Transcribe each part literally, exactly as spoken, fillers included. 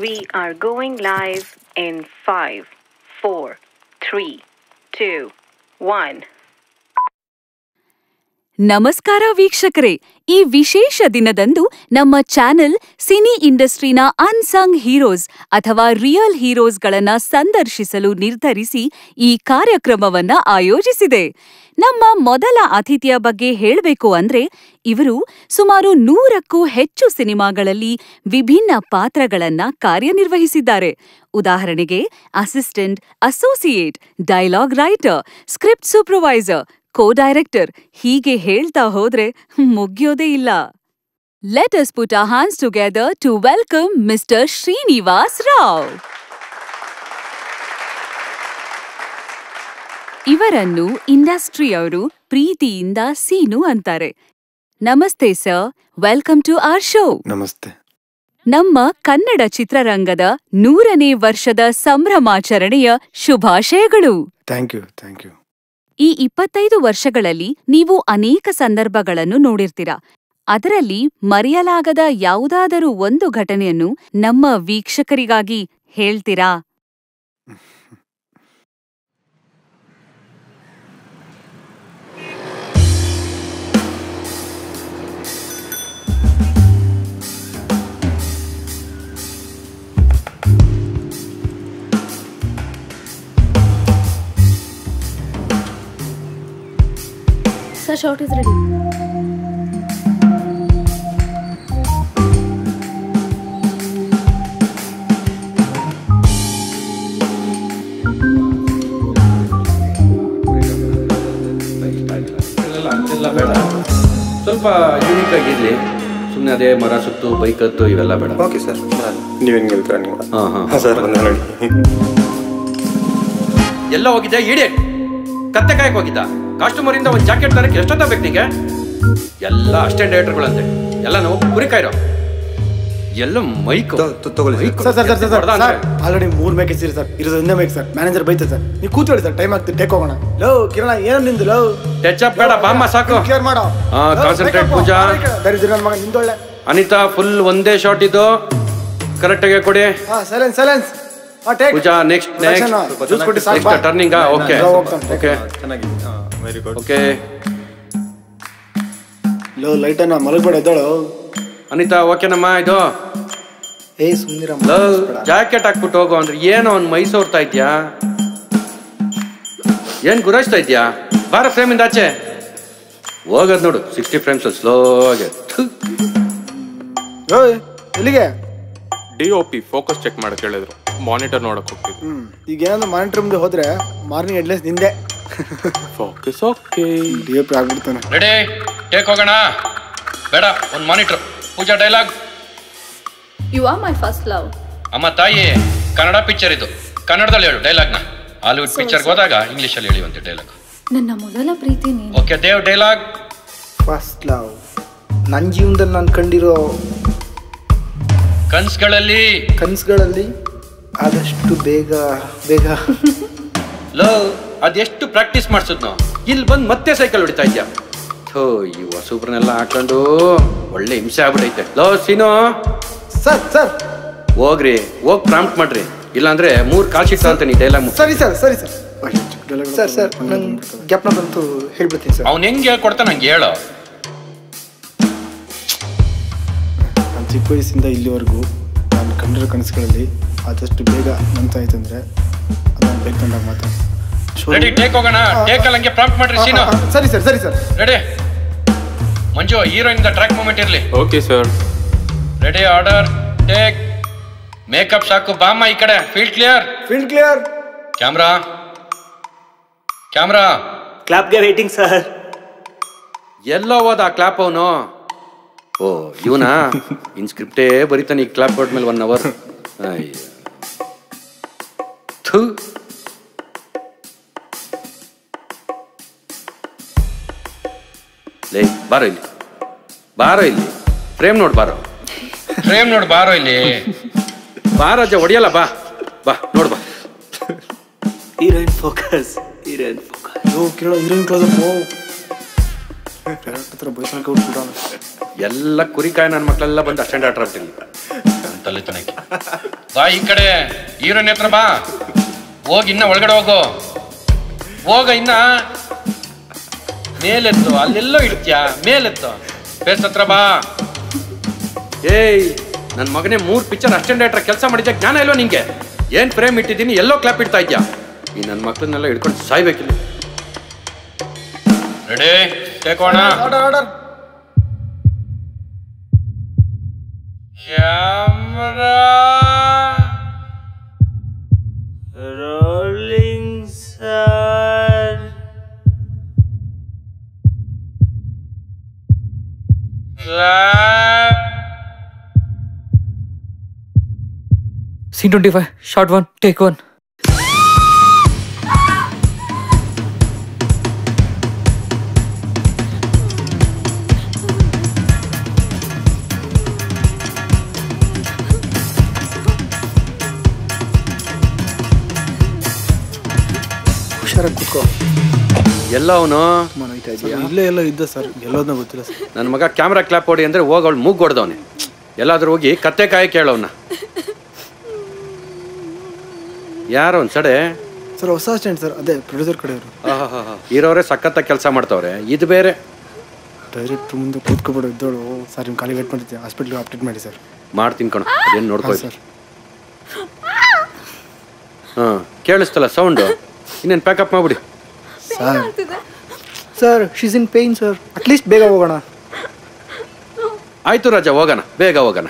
We are going live in five, four, three, two, one. ನಮಸ್ಕಾರ ವೀಕ್ಷಕರೇ, ಈ ವಿಶೇಷ ದಿನದಂದು ನಮ್ಮ ಚಾನೆಲ್ ಸಿನಿ ಇಂಡಸ್ಟ್ರಿನ ಅನ್ಸಂಗ್ ಹೀರೋಸ್ ಅಥವಾ ರಿಯಲ್ ಹೀರೋಸ್ಗಳನ್ನು ಸಂದರ್ಶಿಸಲು ನಿರ್ಧರಿಸಿ ಈ ಕಾರ್ಯಕ್ರಮವನ್ನು ಆಯೋಜಿಸಿದೆ. ನಮ್ಮ ಮೊದಲ ಅತಿಥಿಯ ಬಗ್ಗೆ ಹೇಳಬೇಕು ಅಂದ್ರೆ ಇವರು ಸುಮಾರು ನೂರಕ್ಕೂ ಹೆಚ್ಚು ಸಿನಿಮಾಗಳಲ್ಲಿ ವಿಭಿನ್ನ ಪಾತ್ರಗಳನ್ನು ಕಾರ್ಯನಿರ್ವಹಿಸಿದ್ದಾರೆ. ಉದಾಹರಣೆಗೆ assistant, associate, dialogue writer, script supervisor, co director, ಹೀಗೆ ಹೇಳ್ತಾ ಹೋದ್ರೆ ಮುಗಿಯೋದೇ ಇಲ್ಲ. Let us put our hands together to welcome mister Srinivas Rao. ಇವರನ್ನು ಇಂಡಸ್ಟ್ರಿಯವರು ಪ್ರೀತಿಯಿಂದ ಸೀನು ಅಂತಾರೆ. ನಮಸ್ತೆ sir, welcome to our show. ನಮಸ್ತೆ. ನಮ್ಮ ಕನ್ನಡ ಚಿತ್ರರಂಗದ ನೂರನೇ ವರ್ಷದ ಸಂಭ್ರಮಾಚರಣೆಯ ಶುಭಾಶಯಗಳು. Thank you, thank you. ಈ ಇಪ್ಪತ್ತೈದು ವರ್ಷಗಳಲ್ಲಿ ನೀವು ಅನೇಕ ಸಂದರ್ಭಗಳನ್ನು ನೋಡಿರ್ತೀರಾ. ಅದರಲ್ಲಿ ಮರೆಯಲಾಗದ ಯಾವುದಾದರೂ ಒಂದು ಘಟನೆಯನ್ನು ನಮ್ಮ ವೀಕ್ಷಕರಿಗಾಗಿ ಹೇಳ್ತೀರಾ? The shot is ready. ಎಲ್ಲ ಬೇಡ, ಸ್ವಲ್ಪ ಯೂನಿಕ್ ಆಗಿರಲಿ. ಸುಮ್ಮನೆ ಅದೇ ಮರ ಸುತ್ತು ಬೈಕ್ ಹತ್ತು ಇವೆಲ್ಲ ಬೇಡ. ಓಕೆ ಸರ್, ನೀವೇನು ಹೇಳ್ತೀರಾ? ನೀವು ಹಾಂ ಹಾಂ ಸರ್, ಎಲ್ಲ ಹೋಗಿದ್ದೆ. ಇಡೀ ಕತ್ತೆ ಕಾಯಕ್ಕೆ ಹೋಗಿದ್ದ ಕಸ್ಟಮರ್ ಇಂದ ಒಂದು ಜಾಕೆಟ್ ತರಕ್ಕೆ ಎಷ್ಟೊತ್ತ ಬೇಕು ನಿಮಗೆ? ಎಲ್ಲ ಅಸ್ಟೆಂಟ್ ಡೈರೆಕ್ಟರ್ಗಳಂತೆ ಎಲ್ಲ ನಾವು ಪುರಿ ಕಾಯಿರೋ ಎಲ್ಲ ಮೈಕ್ ತಗೊಳ್ಳಿ. ಆಲ್ರೆಡಿ ಮೂರು ಮೇಕೆ ಸೀರಿ ಸರ್, ಇರೋದನ್ನೇ ಮೇಕ್ ಸರ್. ಮ್ಯಾನೇಜರ್ ಬೈತೆ ಸರ್, ನೀವು ಕೂತ್ಕೊಳ್ಳಿ ಸರ್, ಟೈಮ್ ಆಗ್ತದೆ, ಟೇಕ್ ಹೋಗೋಣ. ಲೋ ಕಿರಣ, ಏನೋ ನಿಂದು ಲೋ ಟಚ್ ಅಪ್ ಬೇಡ, ಬಾಮ್ಮ ಸಾಕು, ಕ್ಲಿಯರ್ ಮಾಡೋ. ಹಾ, ಕಾನ್ಸಂಟ್ರೇಟ್ ಪೂಜಾ. ದರಿದ್ರ ಮಗ ನಿಂದೊಳ್ಳೆ. ಅನಿತಾ, ಫುಲ್ ಒಂದೇ ಶಾಟ್ ಇದು, ಕರೆಕ್ಟ್ ಆಗಿ ಕೊಡಿ. ಹಾ, ಸೈಲೆನ್ಸ್ ಸೈಲೆನ್ಸ್. ಹಾ, take Pooja. Next next juice ಕೊಡಿ ಸರ್, ಟರ್ನಿಂಗ್. ಓಕೆ ಓಕೆ, ಚೆನ್ನಾಗಿ. Very good. ಓಕೆ ಲೋ ಲೈಟ್ ಅನ್ನ ಮಲಗಬೇಡ, ಎದ್ದಳು. ಅನಿತಾ, ಓಕೆನಮ್ಮ ಇದು? ಏ ಸುಂದಿರಮ್ಮ, ಲೋ ಜಾಕೆಟ್ ಹಾಕ್ಬಿಟ್ಟು ಹೋಗೋ ಅಂದ್ರೆ ಏನೋ ಒಂದು ಮೈಸೂರ್ತಾ ಇದ್ಯಾ? ಏನು ಗುರಾಯಿಸ್ತಾ ಇದ್ಯಾ? ಬಾರ ಫ್ರೇಮಿಂದ ಆಚೆ ಹೋಗೋದು ನೋಡು. ಸಿಕ್ಸ್ಟಿ ಫ್ರೇಮ್ಸ್ ಸ್ಲೋ ಆಗಿ. ಎಲ್ಲಿಗೆ D O P focus check ಮಾಡಕ್ಕೆ ಹೇಳಿದ್ರು, ಮಾನಿಟರ್ ನೋಡಕ್ ಹೋಗ್ತಿದ್ರು. ಈಗ ಏನಂದ್ರೆ ಮಾನಿಟರ್ ಮುಂದೆ ಹೋದ್ರೆ ಮಾರ್ನಿಂಗ್ ಎಡ್ಲೆಸ್ ನಿಂದೆ. ಫೋಕಸ್ ಓಕೆ, ಡಿಎಪಿ ಆಗ್ಬಿಡ್ತಾನೆ. ರೆಡಿ, ಟೇಕ್ ಹೋಗೋಣ. ಬೇಡ ಒಂದು monitor. Pooja, dialogue. You are my first love. ಅಮ್ಮ ತಾಯಿ, ಕನ್ನಡ ಪಿಕ್ಚರ್ ಇದು, ಕನ್ನಡದಲ್ಲಿ ಹೇಳು ಡೈಲಾಗ್ನ. ಹಾಲಿವುಡ್ ಪಿಕ್ಚರ್ಗೆ ಹೋದಾಗ ಇಂಗ್ಲೀಷಲ್ಲಿ ಹೇಳಿ ಅಂತ ಡೈಲಾಗ್. ನನ್ನ ಮೊದಲ ಪ್ರೀತಿ ನೀನು. Okay Dev, dialogue. First love ನನ್ನ ಜೀವನದಲ್ಲಿ ನಾನು ಕಂಡಿರೋ ಕನ್ಸುಗಳಲ್ಲಿ ಕನ್ಸುಗಳಲ್ಲಿ ಆದಷ್ಟು ಬೇಗ ಬೇಗ. ಲವ್ ಅದೆಷ್ಟು ಪ್ರಾಕ್ಟೀಸ್ ಮಾಡಿಸಿದ್ ನಾವು, ಇಲ್ಲಿ ಬಂದು ಮತ್ತೆ ಸೈಕಲ್ ಹೊಡಿತಾ ಇದ್ಯಾ? ಥೋ, ಈ ಹೊಸಬ್ರನ್ನೆಲ್ಲ ಹಾಕೊಂಡು ಒಳ್ಳೆ ಹಿಂಸೆ ಆಗ್ಬಿಟ್ಟೈತೆ. ಲೋ ಸೀನೋ ಸರ್, ಸರ್ ಹೋಗ್ರಿ, ಹೋಗಿ ಪ್ರಾಂಪ್ಟ್ ಮಾಡ್ರಿ, ಇಲ್ಲಾಂದ್ರೆ ಮೂರು ಕಾಲ್ ಶೀಟ್ ಅಂತೀನಿ ಡೈಲಾಗ್. ಸರಿ ಸರ್, ಸರಿ ಸರ್, ಸರ್ ಸರ್ ನನ್ನ ಗ್ಯಾಪ್ನ ಬಂತು ಹೇಳ್ಬಿಡ್ತೀನಿ ಸರ್. ಅವ್ನು ಹೆಂಗೆ ಹೇಳ್ಕೊಡ್ತಾನೆ ನಂಗೆ ಹೇಳೋ. ನನ್ನ ಚಿಕ್ಕ ವಯಸ್ಸಿಂದ ಇಲ್ಲಿವರೆಗೂ ನಾನು ಕಂಡಿರೋ ಕನಸುಗಳಲ್ಲಿ ಆದಷ್ಟು ಬೇಗ ನಂತ ಆಯ್ತಂದ್ರೆ ಅದನ್ನು ಬೇಕಂದಾಗ ಮಾತ್ರ. ರೆಡಿ, ಟೇಕ್ ಹೋಗೋಣ. ಟೇಕ್ ಅಲ್ಲಿ ಹಂಗೆ ಪ್ರಾಂಪ್ಟ್ ಮಾಡ್ರಿ ಸೀನಾ. ಸರಿ ಸರ್, ಸರಿ sir. Ready Manju, heroine track movement ಇರಲಿ. Okay sir. Ready, order, take. Makeup ಸಾಕು, ಬಾಮ್ಮ ಈ ಕಡೆ. Field clear, field clear. Camera, camera. ಕ್ಲಾಪ್ಗೆ ವೇಟಿಂಗ್ ಸರ್. ಎಲ್ಲೋ ಹೋದ ಕ್ಲಾಪ್ ಅವನು? ಓ ಇವನಾ? ಇನ್ ಸ್ಕ್ರಿಪ್ಟೇ ಬರೀತಾನೆ ಈ ಕ್ಲಾಪ್ ಕೊಟ್ಟ ಮೇಲೆ ಒನ್ ಅವರ್. ಥೂ, ಲೇ ಬಾರೋ ಇಲ್ಲಿ, ಬಾರೋ ಇಲ್ಲಿ. ಪ್ರೇಮ್ ನೋಡ್, ಬಾರೋ ಪ್ರೇಮ್ ನೋಡ್, ಬಾರೋ ಇಲ್ಲಿ. ಬಾರೋ ಅಜ್ಜ, ಹೊಡಿಯಲ್ಲ, ಬಾ ಬಾ ನೋಡ್ ಬಾ. Heroine focus, heroine focus. Yo ಕಿರಣ, ಹೀರೋಯಿನ್ ಕ್ಲೋಸ್ ಅಪ್. ಓ ಕರೆಕ್ಟ್ ತರ ಬೈಸಲ್ಕ ಔಟ್ ಕೂಡ. ಎಲ್ಲ ಕುರಿಕಾಯ ನನ್ನ ಮಕ್ಕಳೆಲ್ಲ ಬಂದು ಅಷ್ಟೆಂಡ್ ಆಟ ಆಡ್ತೀನಿ ತಲೆ ತನಕ್ಕೆ. ಬಾ ಈ ಕಡೆ ಹೀರೋನ್ ಹತ್ರ ಬಾ. ಹೋಗಿ ಇನ್ನ ಒಳಗಡೆ ಹೋಗು, ಹೋಗ ಇನ್ನ ಮೇಲೆತ್ತು, ಅಲ್ಲೆಲ್ಲೋ ಇಡ್ತೀಯ, ಮೇಲೆತ್ತು ಬೇಸ್ ಹತ್ರ ಬಾ. ಏಯ್ ನನ್ನ ಮಗನೇ, ಮೂರು ಪಿಕ್ಚರ್ ಅಸ್ಟೆಂಟ್ ಡೈರೆಕ್ಟರ್ ಕೆಲಸ ಮಾಡಿದ್ಯಾ, ಜ್ಞಾನ ಇಲ್ವಾ ನಿಂಗೆ? ಏನು ಫ್ರೇಮ್ ಇಟ್ಟಿದ್ದೀನಿ, ಎಲ್ಲೋ ಕ್ಲಾಪ್ ಇಡ್ತಾ ಇದ್ಯಾ? ಈ ನನ್ನ ಮಕ್ಕಳನ್ನೆಲ್ಲ ಹಿಡ್ಕೊಂಡು ಸಾಯ್ಬೇಕಿಲ್ಲ. Ready, take on. Order order camera rolling sir. scene twenty-five, shot one, take one. ಎಲ್ಲ ಅವನು ಇಲ್ಲೇ ಎಲ್ಲ ಇದ್ದ ಸರ್, ಎಲ್ಲೋದನ್ನ ಗೊತ್ತಿಲ್ಲ ಸರ್. ನನ್ನ ಮಗ ಕ್ಯಾಮ್ರಾ ಕ್ಲಾಪ್ ಹೊಡಿ ಅಂದ್ರೆ ಹೋಗಿ ಅವಳು ಮೂಗ್ ಹೊಡೆದವನೆ. ಎಲ್ಲಾದ್ರೂ ಹೋಗಿ ಕತ್ತೆ ಕಾಯಿ ಕೇಳೋವ್ನ. ಯಾರೋ ಒಂದು ಸಡೆ ಸರ್, ಹೊಸ ಅಸ್ಟೆಂಟ್ ಸರ್, ಅದೇ ಪ್ರೊಡ್ಯೂಸರ್ ಕಡೆಯವರು. ಹಾಂ ಹಾಂ ಹಾಂ, ಇರೋರೇ ಸಖತ್ತಾಗಿ ಕೆಲಸ ಮಾಡ್ತಾವ್ರೆ, ಇದು ಬೇರೆ. ಡೈರೆಕ್ಟ್ ಮುಂದೆ ಕೂತ್ಕೊಬಿಡೋ ಇದ್ದೋಳು ಸರ್, ನಿಮ್ಮ ಕಾಲಿಗೆ ವೇಟ್ ಮಾಡ್ತೀವಿ, ಹಾಸ್ಪಿಟ್ಲಿಗೆ ಅಪ್ಡೇಟ್ ಮಾಡಿ ಸರ್. ಮಾಡ್ತೀನಿ ಕಣೋ, ಅದೇನು ನೋಡ್ಕೊಳ್ಳಿ ಸರ್. ಹಾಂ ಕೇಳಿಸ್ತಲ್ಲ ಸೌಂಡು, ಇನ್ನೇನು ಪ್ಯಾಕಪ್ ಮಾಡಿಬಿಡಿ sir. Sir she's in pain sir, at least ಬೇಗ ಹೋಗೋಣ. ಆಯಿತು ರಾಜ, ಹೋಗೋಣ, ಬೇಗ ಹೋಗೋಣ.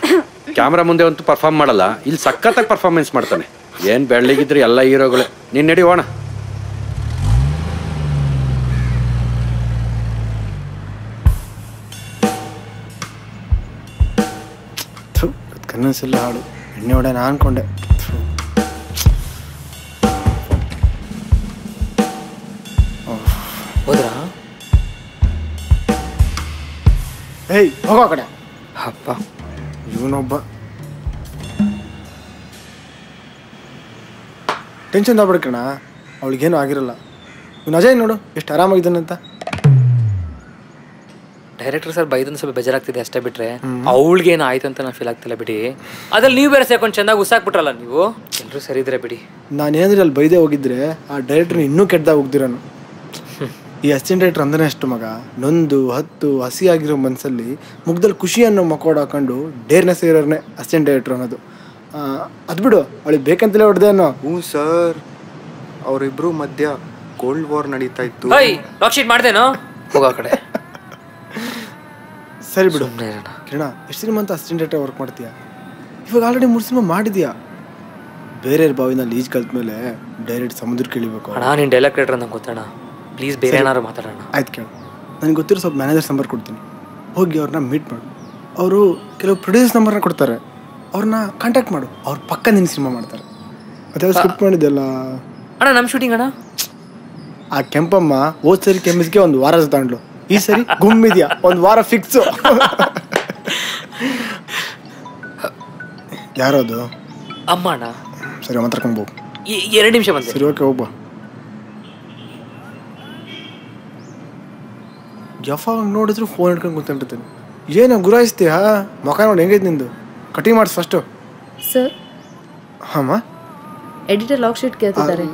ಕ್ಯಾಮ್ರಾ ಮುಂದೆ ಅಂತೂ ಪರ್ಫಾರ್ಮ್ ಮಾಡಲ್ಲ, ಇಲ್ಲಿ ಸಖತ್ತಾಗಿ ಪರ್ಫಾರ್ಮೆನ್ಸ್ ಮಾಡ್ತಾನೆ. ಏನು ಬೆಳ್ಳಿಗಿದ್ರಿ ಎಲ್ಲ ಹೀರೋಗಳು. ನೀನು ನಡಿಯೋಣ. ಕನಸಿಲ್ಲ ಹಾಡು, ಎಣ್ಣೆ ಹೊಡೆ ನಾನು ಅನ್ಕೊಂಡೆ. ಹೋದ್ರಾ? ಏಯ್ ಹೋಗೋ ಕಡೆ. ಅಪ್ಪ ಇವನೊಬ್ಬ ಟೆನ್ಷನ್ ತಗೊಬಿಡ್ಕಣ, ಅವಳಿಗೇನು ಆಗಿರಲ್ಲ. ಇವ್ನು ಅಜಯ್ ನೋಡು ಎಷ್ಟು ಆರಾಮಾಗಿದ್ದಾನಂತ. ಡೈರೆಕ್ಟರ್ ಸರ್ ಬೈದೊಂದು ಸ್ವಲ್ಪ ಬೇಜಾರಾಗ್ತಿದೆ ಅಷ್ಟೇ, ಬಿಟ್ಟರೆ ಅವಳಿಗೇನು ಆಯ್ತು ಅಂತ ನಾನು ಫೀಲ್ ಆಗ್ತಿಲ್ಲ ಬಿಡಿ. ಅದ್ರಲ್ಲಿ ನೀವು ಬೇರೆ ಸೇರ್ಕೊಂಡು ಚೆನ್ನಾಗಿ ಉಸಾಕ್ಬಿಟ್ರಲ್ಲ ನೀವು. ಎಲ್ಲರೂ ಸರಿ ಇದ್ರೆ ಬಿಡಿ. ನಾನೇಂದ್ರೆ ಅಲ್ಲಿ ಬೈದೇ ಹೋಗಿದ್ರೆ ಆ ಡೈರೆಕ್ಟರ್ ಇನ್ನೂ ಕೆಟ್ಟದಾಗ ಹೋಗ್ದಿರೋನು. ಈ ಅಸಿಸ್ಟೆಂಟ್ ಡೈರೆಕ್ಟರ್ ಅಂದ್ರೆ ಅಷ್ಟು ಮಗ, ನೊಂದು ಹತ್ತು ಹಸಿಯಾಗಿರೋ ಮನಸ್ಸಲ್ಲಿ ಮುಖದಲ್ಲಿ ಖುಷಿಯನ್ನು ಮಕೋಡ್ ಹಾಕೊಂಡು ಡೇರ್ನೆಸ್ ಇರೋರನ್ನೇ ಅಸಿಸ್ಟೆಂಟ್ ಡೈರೆಕ್ಟರ್ ಅನ್ನೋದು. ಅದು ಬಿಡು, ಅವಳಿಗೆ ಬೇಕಂತಲೇ ಹೊಡೆದೇನೋ. ಹ್ಞೂ ಸರ್, ಅವರಿಬ್ರು ಮಧ್ಯ ಕೋಲ್ಡ್ ವಾರ್ ನಡೀತಾ ಇತ್ತು. ರಾಕ್ಷೀಟ್ ಮಾಡ್ದೇನೋ ಹೋಗೋ ಕಡೆ. ಸರಿ ಬಿಡು ಕಿರಣ, ಎಷ್ಟು ಸಿನಿಮಾ ಅಂತ ಅಸಿಸ್ಟೆಂಟ್ ಡೈರೆಕ್ಟರ್ ವರ್ಕ್ ಮಾಡ್ತೀಯಾ? ಇವಾಗ ಆಲ್ರೆಡಿ ಮೂರು ಸಿನಿಮಾ ಮಾಡಿದ್ಯಾ. ಬೇರೆಯವ್ರ ಬಾವಿನಲ್ಲಿ ಈಜು ಕಲ್ತ ಮೇಲೆ ಡೈರೆಕ್ಟ್ ಸಮುದ್ರಕ್ಕೆ ಇಳಿಬೇಕು. ಅಣ್ಣ ನೀನು ಡೈಲಾಗ್ ರೈಟರ್ ನಂಗೆ ಗೊತ್ತಣ್ಣ, ಪ್ಲೀಸ್ ಬೇರೆ ಏನಾರು ಮಾತಾಡೋಣ. ಆಯ್ತು ಕೇಳು, ನನಗೆ ಗೊತ್ತಿರೋ ಸ್ವಲ್ಪ ಮ್ಯಾನೇಜರ್ ನಂಬರ್ ಕೊಡ್ತೀನಿ, ಹೋಗಿ ಅವ್ರನ್ನ ಮೀಟ್ ಮಾಡು. ಅವರು ಕೆಲವು ಪ್ರೊಡ್ಯೂಸರ್ ನಂಬರ್ನ ಕೊಡ್ತಾರೆ, ಅವ್ರನ್ನ ಕಾಂಟ್ಯಾಕ್ಟ್ ಮಾಡು, ಅವ್ರ ಪಕ್ಕ ನಿನ್ನ ಸಿನಿಮಾ ಮಾಡ್ತಾರೆ. ಮತ್ತೆ ಅವ್ರು ಸ್ಕ್ರಿಪ್ಟ್ ಮಾಡಿದ್ದೆಲ್ಲ ಅಣ್ಣ ನಮ್ಮ ಶೂಟಿಂಗ್ ಅಣ್ಣ. ಆ ಕೆಂಪಮ್ಮ ಹೋದ ಸರಿ ಕೆಮ್ಮಿಸ್ಗೆ ಒಂದು ವಾರ ತಗೊಂಡ್ಲು, ಈ ಸರಿ ಗುಮ್ಮಿದ್ಯಾ ಒಂದು ವಾರ ಫಿಕ್ಸು. ಯಾರೋದು? ಅಮ್ಮ ಅಣ್ಣ. ಸರಿ ಮಾತಾಡ್ಕೊಂಡು ಹೋಗು, ಎರಡು ನಿಮಿಷ ಬಂದು. ಸರಿ ಓಕೆ ಹೋಗ್ಬಾ. ಯಾವಾಗ ನೋಡಿದ್ರು ಫೋನ್ ಹಿಡ್ಕೊಂಡು ಕೂತ್ಕೊಂಡಿರ್ತೀನಿ. ಏನೋ ಗುರಾಯಿಸ್ತೀಯಾ? ಮುಖ ನೋಡಿ ಹೆಂಗೈತೆ ನಿಂದು, ಕಟಿಂಗ್ ಮಾಡಿಸ್ ಫಸ್ಟು. ಸರ್ ಹಾಂ ಎಡಿಟರ್ ಲಾಗ್ ಶೀಟ್ ಕೇಳ್ತಿದ್ದಾರೆ.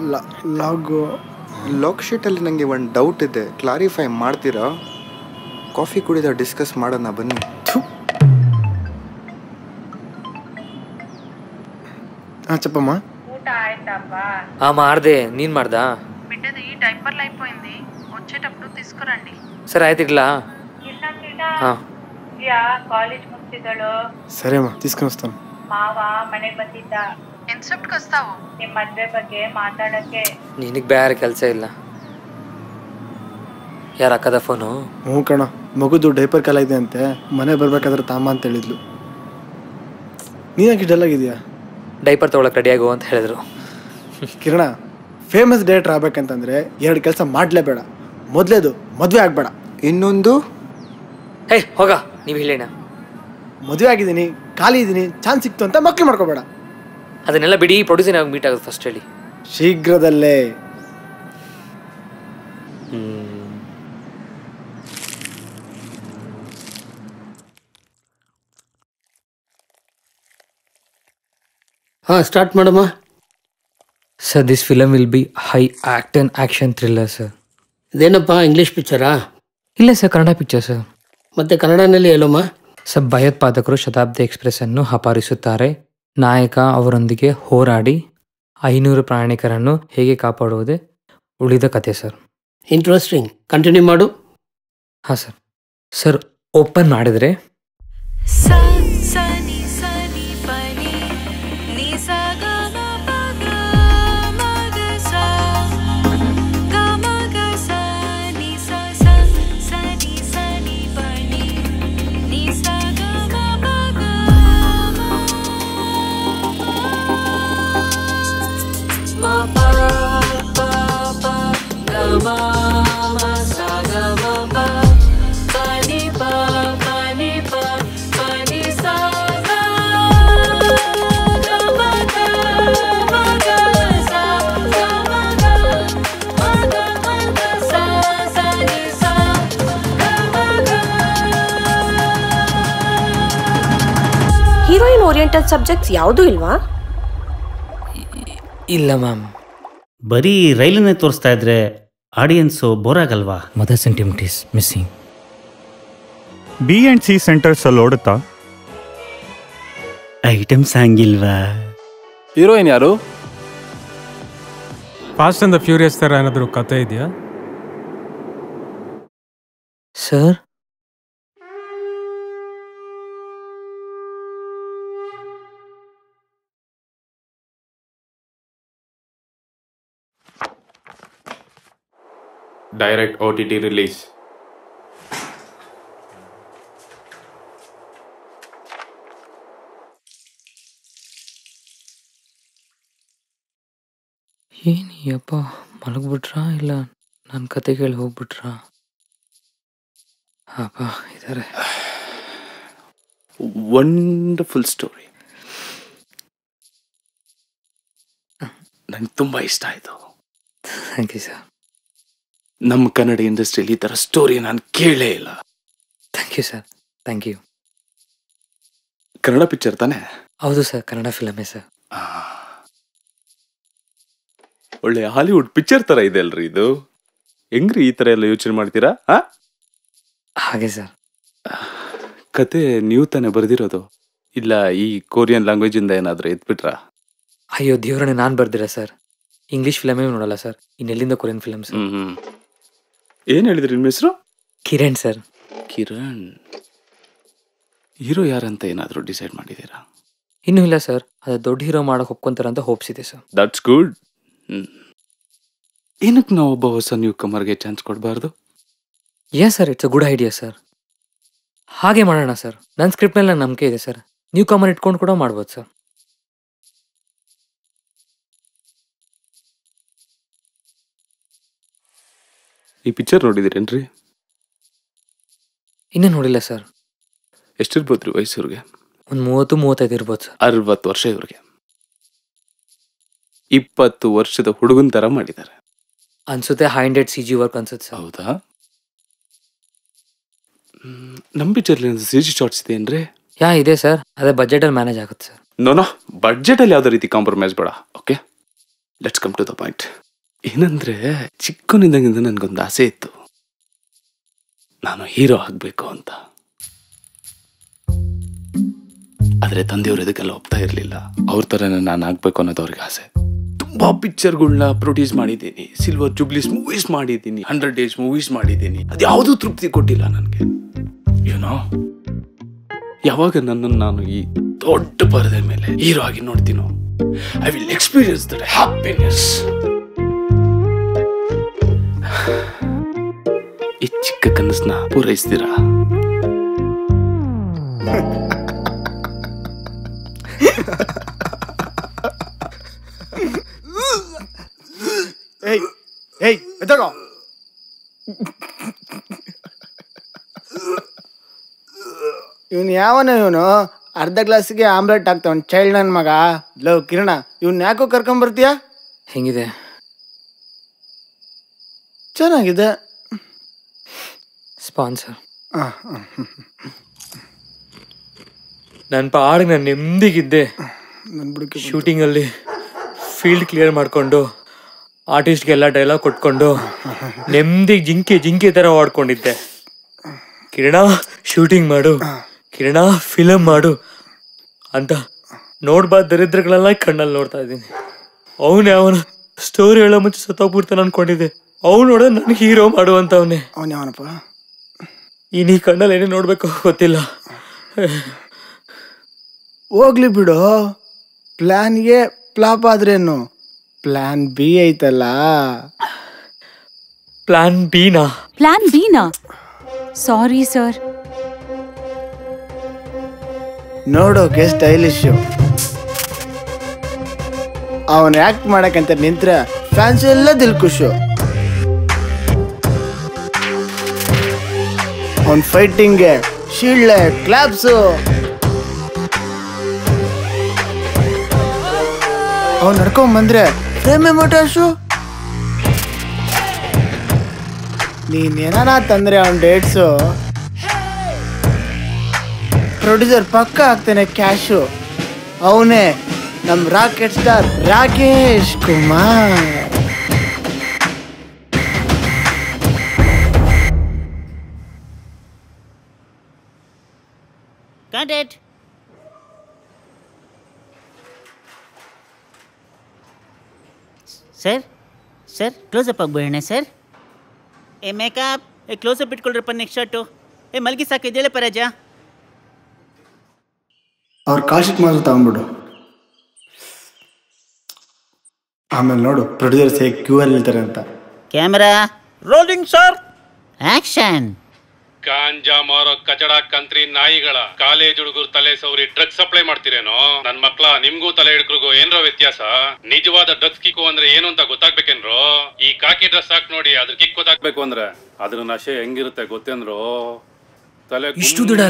ಲಾಗು ಲಾಗ್ ಶೀಟಲ್ಲಿ ನನಗೆ ಒಂದು ಡೌಟ್ ಇದೆ, ಕ್ಲಾರಿಫೈ ಮಾಡ್ತೀರಾ? ಕಾಫಿ ಕುಡಿದ ಡಿಸ್ಕಸ್ ಮಾಡೋಣ ಬನ್ನಿ. ಹಾಂ ಚಪ್ಪಮ್ಮ ಊಟ ಆಯ್ತಪ್ಪ? ಹಾಂ ಮಾಡಿದೆ, ನೀನು ಮಾಡ್ದಾ? బిడ్డది టైపర్లు అయిపోయింది, వచ్చేటప్పుడు తీసుకురండి. సరే అయితే ఇట్లా కాలేజ్ ముగిసిదడు. సరేమ్మా తీసుకుని వస్తాను. మావా మನೆಗೆ ಬಂದಿದ್ದ. ಇನ್ಸೆಪ್ಟ್ಗೆ ವಸ್ತಾವು ನಿಮ್ಮ ಮದುವೆ ಬಗ್ಗೆ ಮಾತಾಡೋಕ್ಕೆ. ನಿನಗೆ ಬೇರೆ ಕೆಲಸ ಇಲ್ಲ? ಯಾರ ಅಕ್ಕದ ಫೋನು? ಹ್ಞೂ ಕಣ, ಮಗುದು ಡೈಪರ್ ಕಾಲ ಇದೆ ಅಂತೆ, ಮನೆ ಬರ್ಬೇಕಾದ್ರೆ ತಾಮ ಅಂತ ಹೇಳಿದ್ಲು. ನೀನಾಕಿ ಡಲ್ಲಾಗಿದೆಯಾ? ಡೈಪರ್ ತೊಗೊಳಕ್ಕೆ ರೆಡಿಯಾಗು ಅಂತ ಹೇಳಿದ್ರು. ಕಿರಣ ಫೇಮಸ್ ಡೈರೆಕ್ಟರ್ ಆಗ್ಬೇಕಂತಂದರೆ ಎರಡು ಕೆಲಸ ಮಾಡಲೇಬೇಡ. ಮೊದಲೇದು ಮದುವೆ ಆಗಬೇಡ, ಇನ್ನೊಂದು ಹೇ ಹೋಗ ನೀವು ಹೇಳೋಣ. ಮದುವೆ ಆಗಿದ್ದೀನಿ, ಖಾಲಿ ಇದ್ದೀನಿ, ಚಾನ್ಸ್ ಸಿಕ್ತು ಅಂತ ಮಕ್ಕಳು ಮಾಡ್ಕೋಬೇಡ. ಅದನ್ನೆಲ್ಲ ಬಿಡಿ, ಪ್ರೊಡ್ಯೂಸರ್ ಆಗಿ ಮೀಟ್ ಆಗೋದು ಫಸ್ಟ್ ಹೇಳಿ. ಶೀಘ್ರದಲ್ಲೇ. ಹಾಂ ಸ್ಟಾರ್ಟ್ ಮಾಡಮ್ಮ. Sir this film will be high act and action thriller sir. ಇದೇನಪ್ಪ ಇಂಗ್ಲೀಷ್ ಪಿಕ್ಚರಾ? ಇಲ್ಲ ಸರ್ ಕನ್ನಡ ಪಿಕ್ಚರ್ ಸರ್. ಮತ್ತೆ ಕನ್ನಡನಲ್ಲಿ ಹೇಳೋಮ್ಮ. ಸರ್ ಭಯೋತ್ಪಾದಕರು ಶತಾಬ್ದಿ ಎಕ್ಸ್ಪ್ರೆಸ್ ಅನ್ನು ಅಪಹರಿಸುತ್ತಾರೆ. ನಾಯಕ ಅವರೊಂದಿಗೆ ಹೋರಾಡಿ ಐನೂರು ಪ್ರಯಾಣಿಕರನ್ನು ಹೇಗೆ ಕಾಪಾಡುವುದೇ ಉಳಿದ ಕತೆ ಸರ್. ಇಂಟ್ರೆಸ್ಟಿಂಗ್, ಕಂಟಿನ್ಯೂ ಮಾಡು. ಹಾಂ ಸರ್. ಸರ್ ಓಪನ್ ಮಾಡಿದರೆ ಹೀರೋಯಿನ್ ಓರಿಯೆಂಟೆಡ್ ಸಬ್ಜೆಕ್ಟ್ಸ್ ಯಾವುದೂ ಇಲ್ವಾ? ಇಲ್ಲ ಮ್ಯಾಮ್. ಬರೀ ರೈಲನ್ನೇ ತೋರಿಸ್ತಾ ಇದ್ರೆ ಆಡಿಯನ್ಸು ಬೋರ್ ಆಗಲ್ವಾ? Mother sentiments missing. B and C centres ಅಲ್ಲಿ ಓಡುತ್ತಾ? ಐಟಮ್ ಸಾಂಗ್ ಇಲ್ವಾ? ಹೀರೋಯಿನ್ ಯಾರು? ಫಾಸ್ಟ್ ಅಂಡ್ ದ ಫ್ಯೂರಿಯಸ್ ಥರ ಏನಾದರೂ ಕತೆ ಇದೆಯಾ sir? Direct O T T release. ಏನು ಯಪ್ಪ, ಮಲಗ್ಬಿಟ್ರಾ ಇಲ್ಲ ನನ್ನ ಕತೆ ಕೇಳಿ ಹೋಗ್ಬಿಟ್ರಾ? ಅಪ್ಪ ಇದಾರೆ. ವಂಡರ್ಫುಲ್ ಸ್ಟೋರಿ, ನಂಗೆ ತುಂಬ ಇಷ್ಟ ಆಯಿತು. Thank you sir. ನಮ್ಮ ಕನ್ನಡ ಇಂಡಸ್ಟ್ರಿಯಲ್ಲಿ ಈ ಥರ ಸ್ಟೋರಿ ನಾನು ಕೇಳೇ ಇಲ್ಲ. Thank you sir. Thank you. Kannada picture ತಾನೇ? ಹೌದು ಸರ್, ಕನ್ನಡ ಫಿಲಮೇ ಸರ್. ಒಳ್ಳೆ ಹಾಲಿವುಡ್ ಪಿಕ್ಚರ್ ಥರ ಇದೆ ಅಲ್ರಿ ಇದು. ಹೆಂಗ್ರಿ ಈ ಥರ ಎಲ್ಲ ಯೋಚನೆ ಮಾಡ್ತೀರಾ? ಹಾಗೆ ಸರ್. ಕತೆ ನೀವು ತಾನೇ ಬರೆದಿರೋದು? ಇಲ್ಲ ಈ ಕೊರಿಯನ್ ಲ್ಯಾಂಗ್ವೇಜಿಂದ ಏನಾದರೂ ಎತ್ಬಿಟ್ರಾ? ಅಯ್ಯೋ ದೇವ್ರನ್ನೇ, ನಾನು ಬರ್ದಿರಾ ಸರ್. ಇಂಗ್ಲೀಷ್ ಫಿಲಮೇ ನೋಡಲ್ಲ ಸರ್, ಇನ್ನೆಲ್ಲಿಂದ ಕೊರಿಯನ್ ಫಿಲಮ್ ಸರ್. ಏನು ಹೇಳಿದ್ರಿ ನಿಮ್ಮ ಹೆಸರು? ಕಿರಣ್ ಸರ್. ಕಿರಣ್. ಹೀರೋ ಯಾರಂತ ಏನಾದರೂ ಡಿಸೈಡ್ ಮಾಡಿದ್ದೀರಾ? ಇನ್ನೂ ಇಲ್ಲ ಸರ್, ಅದು ದೊಡ್ಡ ಹೀರೋ ಮಾಡೋಕೆ ಒಪ್ಕೊಂತಾರೆ ಅಂತ ಹೋಪ್ಸ್ ಇದೆ ಸರ್. That's good. ಏನಕ್ಕೆ ನಾವು ಒಬ್ಬ ಹೊಸ ನ್ಯೂ ಕಮರ್ಗೆ ಚಾನ್ಸ್ ಕೊಡಬಾರ್ದು? Yeah sir, it's a good idea sir. ಹಾಗೆ ಮಾಡೋಣ ಸರ್. ನನ್ನ ಸ್ಕ್ರಿಪ್ಟ್ ಮೇಲೆ ನನ್ನ ನಂಬಿಕೆ ಇದೆ ಸರ್. ನ್ಯೂ ಕಮರ್ ಇಟ್ಕೊಂಡು ಕೂಡ ಮಾಡ್ಬೋದು ಸರ್. ಈ ಪಿಕ್ಚರ್ ನೋಡಿದಿರೇನ್ರಿ? ಇನ್ನೂ ನೋಡಿಲ್ಲ ಸರ್. ಎಷ್ಟಿರ್ಬೋದ್ರಿ ವಯಸ್ಸು ಇವ್ರಿಗೆ? ಒಂದು ಮೂವತ್ತು ಮೂವತ್ತೈದು ಇರ್ಬೋದು ಸರ್. ಅರವತ್ತು ವರ್ಷ ಇವ್ರಿಗೆ. ಇಪ್ಪತ್ತು ವರ್ಷದ ಹುಡುಗನ ಥರ ಮಾಡಿದ್ದಾರೆ ಅನ್ಸುತ್ತೆ. ಹಂಡ್ರೆಡ್ ಸಿ ಜಿ ವರ್ಕ್ ಅನ್ಸುತ್ತೆ ಸರ್. ಹೌದಾ? ನಮ್ಮ ಪಿಕ್ಚರ್ಲಿ ಸಿ ಜಿ ಶಾರ್ಟ್ಸ್ ಇದೆ ಏನ್ರಿ? ಯಾ ಇದೆ ಸರ್, ಅದೇ ಬಜೆಟಲ್ಲಿ ಮ್ಯಾನೇಜ್ ಆಗುತ್ತೆ ಸರ್. ನೋ ನೋ, ಬಜೆಟಲ್ಲಿ ಯಾವುದೇ ರೀತಿ ಕಾಂಪ್ರಮೈಸ್ ಬೇಡ. Okay, let's come to the point. ಏನಂದ್ರೆ ಚಿಕ್ಕನಿಂದಾಗಿಂದ ನನಗೊಂದು ಆಸೆ ಇತ್ತು, ನಾನು ಹೀರೋ ಆಗಬೇಕು ಅಂತ. ಆದರೆ ತಂದೆಯವರು ಇದಕ್ಕೆಲ್ಲ ಒಪ್ತಾ ಇರಲಿಲ್ಲ. ಅವ್ರ ಥರನೇ ನಾನು ಆಗಬೇಕು ಅನ್ನೋದು ಅವ್ರಿಗೆ ಆಸೆ. ತುಂಬ ಪಿಕ್ಚರ್ಗಳನ್ನ ಪ್ರೊಡ್ಯೂಸ್ ಮಾಡಿದ್ದೀನಿ, ಸಿಲ್ವರ್ ಜುಬ್ಲೀಸ್ ಮೂವೀಸ್ ಮಾಡಿದ್ದೀನಿ, ಹಂಡ್ರೆಡ್ ಡೇಸ್ ಮೂವೀಸ್ ಮಾಡಿದ್ದೀನಿ. ಅದು ಯಾವುದೂ ತೃಪ್ತಿ ಕೊಟ್ಟಿಲ್ಲ ನನಗೆ. ಏನೋ ಯಾವಾಗ ನನ್ನನ್ನು ನಾನು ಈ ದೊಡ್ಡ ಪರದೆ ಮೇಲೆ ಹೀರೋ ಆಗಿ ನೋಡ್ತೀನೋ, I will experience that happiness. ಈ ಚಿಕ್ಕ ಕನಸನ್ನ ಪೂರೈಸ್ತೀರಾ? ಇವನು ಯಾವನ ಇವನು ಅರ್ಧ ಗ್ಲಾಸಿಗೆ ಆಮ್ಲೆಟ್ ಆಗ್ತಾವನ್ ಚೈಲ್ಡ್ ನನ್ನ ಮಗ. ಲವ್ ಕಿರಣ, ಇವನ್ ಯಾಕೋ ಕರ್ಕೊಂಡ್ಬರ್ತೀಯ? ಹೆಂಗಿದೆ? ಚೆನ್ನಾಗಿದೆ. ಸ್ಪಾನ್ಸರ್ ನನ್ನ ಪಾಡಿಗೆ ನಾನು ನೆಮ್ಮದಿಗಿದ್ದೆ. ಶೂಟಿಂಗ್ ಅಲ್ಲಿ ಫೀಲ್ಡ್ ಕ್ಲಿಯರ್ ಮಾಡ್ಕೊಂಡು ಆರ್ಟಿಸ್ಟ್ಗೆಲ್ಲ ಡೈಲಾಗ್ ಕೊಟ್ಕೊಂಡು ನೆಮ್ಮದಿ ಜಿಂಕೆ ಜಿಂಕೆ ತರ ಓಡ್ಕೊಂಡಿದ್ದೆ. ಕಿರಣ ಶೂಟಿಂಗ್ ಮಾಡು, ಕಿರಣ ಫಿಲಮ್ ಮಾಡು ಅಂತ ನೋಡ್ಬಾರ್ದ ದರಿದ್ರಗಳೆಲ್ಲ ಕಣ್ಣಲ್ಲಿ ನೋಡ್ತಾ ಇದ್ದೀನಿ. ಅವನೇ ಅವನು ಸ್ಟೋರಿ ಹೇಳೋ ಮುಂಚೆ ಸತ್ತೋಗ್ಬಿಡ್ತಾನೆ ಅನ್ಕೊಂಡಿದ್ದೆ. ಅವ್ನು ನೋಡ ನನ್ ಹೀರೋ ಮಾಡುವಂತ ಅವನೇ. ಅವನಪ್ಪ ಈ ನೀ ಕಣ್ಣಲ್ಲಿ ಏನೇ ನೋಡ್ಬೇಕು ಗೊತ್ತಿಲ್ಲ. ಹೋಗ್ಲಿ ಬಿಡು, ಪ್ಲಾನ್ಗೆ ಫ್ಲಾಪ್ ಆದ್ರೇನು, ಪ್ಲಾನ್ ಬಿ ಐತಲ್ಲ. ಪ್ಲಾನ್ ಬಿನಾ? ಪ್ಲಾನ್ ಬಿನಾ? Sorry sir. ನೋಡೋಕೆ ಸ್ಟೈಲಿಶ್ ಅವನ್ ಆಕ್ಟ್ ಮಾಡಕಂತ ನಿಂತ್ರ ಫ್ಯಾನ್ಸ್ ಎಲ್ಲ ದಿಲ್ ಖುಷು. ಅವನ್ ಫೈಟಿಂಗ್ಗೆ ಶೀಲ್ಡ್ ಕ್ಲಾಪ್ಸು, ಅವ್ನು ನಡ್ಕೊಂಡ್ ಬಂದ್ರೆ ಪ್ರೇಮೆ ಮೋಟಾಶು. ನೀನೇನ ತಂದ್ರೆ ಅವ್ನ ಡೇಟ್ಸು ಪ್ರೊಡ್ಯೂಸರ್ ಪಕ್ಕ ಆಗ್ತಾನೆ ಕ್ಯಾಶು. ಅವನೇ ನಮ್ rocket star Rakesh Kumar. Got it. Sir sir close up ಆಗ್ಬೋಣ ಸರ್. ಏ ಮೇಕಪ್, ಏ ಕ್ಲೋಸ್ ಅಪ್ ಇಟ್ಕೊಳ್ರಪ್ಪ ನೆಕ್ಸ್ಟ್ ಶಾಟು. ಏ ಮಲ್ಗಿ ಸಾಕು, ಇದೆಯಲ್ಲ ಪರಾಜ. ಅವ್ರು ಕಾಶಿಕ್ ಮಾತ್ರ ತಗೊಂಡ್ಬಿಡು, ಆಮೇಲೆ ನೋಡು ಪ್ರೊಡ್ಯೂಸರ್ಸ್ ಹೇಗೆ ಕ್ಯೂ ಅಲ್ಲಿ ಇರ್ತಾರೆ ಅಂತ. Camera rolling sir, action. ಗಾಂಜಾ ಮಾರೋ ಕಚಡ ಕಂತ್ರಿ ನಾಯಿಗಳ ಕಾಲೇಜ್ ಹುಡುಗರು ತಲೆ ಸೌರಿ ಡ್ರಗ್ ಸಪ್ಲೈ ಮಾಡ್ತಿರೇನೋ ನನ್ ಮಕ್ಳ. ನಿಮ್ಗೂ ತಲೆ ಹಿಡ್ಕರಿಗೂ ಏನ್ರೋ ವ್ಯತ್ಯಾಸ? ನಿಜವಾದ ಡ್ರಗ್ಸ್ ಕಿಕ್ಕು ಅಂದ್ರೆ ಏನು ಅಂತ ಗೊತ್ತಾಗ್ಬೇಕೇನ್ರೋ? ಈ ಕಾಕಿ ಡ್ರೆಸ್ ಹಾಕ್ ನೋಡಿ, ಅದ್ರ ಕಿಕ್ ಗೊತ್ತಾಗ್ಬೇಕು ಅಂದ್ರೆ ಅದ್ರ ನಶೆ ಹೆಂಗಿರುತ್ತೆ ಗೊತ್ತೇನ್ರೋ? ತಲೆ ಅಂತಿರತ್ತೆ,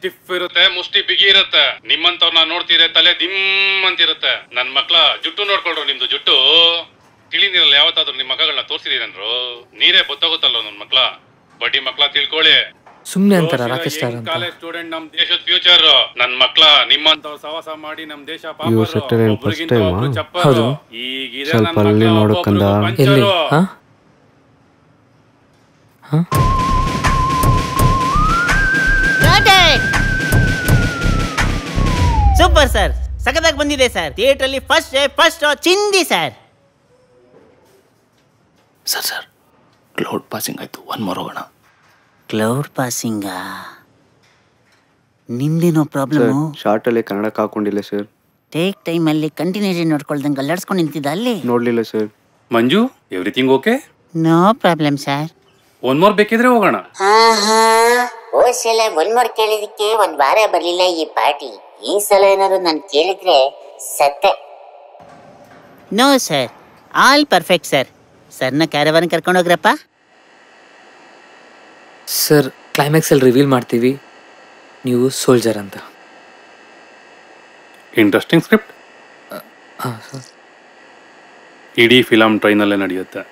ಸ್ಟಿಫ್ ಇರುತ್ತೆ, ಮುಷ್ಟಿ ಬಿಗಿ ಇರುತ್ತೆ. ನಿಮ್ಮಂತವ್ರನ್ನ ನೋಡ್ತೀರ ತಲೆ ದಿಮ್ ಅಂತಿರುತ್ತೆ. ನನ್ ಮಕ್ಳ ಜುಟ್ಟು ನೋಡ್ಕೊಳ್ರು, ನಿಮ್ದು ಜುಟ್ಟು ತಿಳಿ ನೀರಲ್ಲಿ ಯಾವತ್ತಾದ್ರೂ ನಿಮ್ ಮಕ್ಕಳನ್ನ ತೋರಿಸಿದೀರನ್ರು? ನೀರೇ ಗೊತ್ತಾಗುತ್ತಲ್ಲ ನನ್ ಮಕ್ಳ. ಬಡ್ಡಿ ಮಕ್ಳ ತಿಳ್ಕೊಳ್ಳಿ, ಸುಮ್ನೆ ಕಾಲೇಜ್ ಸ್ಟೂಡೆಂಟ್ ನಮ್ ದೇಶದ ಫ್ಯೂಚರ್. ನನ್ ಮಕ್ಳ ನಿಮ್ಮಂತ ಸವಾಸ ಮಾಡಿ ನಮ್ ದೇಶ ಚಪ್ಪರು. ಸೂಪರ್ ಸರ್, ಸಖತ್ತಾಗಿ ಬಂದಿದೆ ಸರ್. ಥಿಯೇಟರ್ ಅಲ್ಲಿ ಫಸ್ಟ್ ಡೇ ಫಸ್ಟ್ ಚಿಂದಿ sir. Sir sir cloud passing ಆಯ್ತು, ಒನ್ ಮೋರ್ ಹೋಗೋಣ. ಕ್ಲೌಡ್ ಪಾಸಿಂಗ? ನಿಮ್ದೇನೋ ಪ್ರಾಬ್ಲಮ್? ಶಾರ್ಟ್ ಅಲ್ಲಿ ಕನ್ನಡಕ್ಕೆ ಹಾಕೊಂಡಿಲ್ಲ ಸರ್. ಟೇಕ್ ಟೈಮ್ ಅಲ್ಲಿ ಕಂಟಿನ್ಯೂಷನ್ ನೋಡ್ಕೊಳ್ದಂಗೆ ಅಲ್ಲಾಡ್ಸ್ಕೊಂಡು ನಿಂತಿದ್ದ, ಅಲ್ಲಿ ನೋಡ್ಲಿಲ್ಲ sir. Manju, everything okay? No problem sir. One more ಬೇಕಿದ್ರೆ ಹೋಗೋಣ. ಒನ್ ಮೋರ್ ಕೇಳಿದಕ್ಕೆ ಒಂದ್ ವಾರ ಬರ್ಲಿಲ್ಲ ಈ ಪಾರ್ಟಿ. ಈ ಸಲ ಏನಾದ್ರು ನಾನು ಕೇಳಿದ್ರೆ ಸತ್ತೆ. No sir, all perfect sir. ಸರ್ನ ಕ್ಯಾರವನ್ ಕರ್ಕೊಂಡು ಹೋಗ್ರಪ್ಪ. ಸರ್ ಕ್ಲೈಮ್ಯಾಕ್ಸ್ ಅಲ್ಲಿ ರಿವೀಲ್ ಮಾಡ್ತೀವಿ ನೀವು ಸೋಲ್ಜರ್ ಅಂತ. Interesting script. ಇಡೀ ಫಿಲಂ ಟ್ರೈನಲ್ಲೇ ನಡೆಯುತ್ತೆ.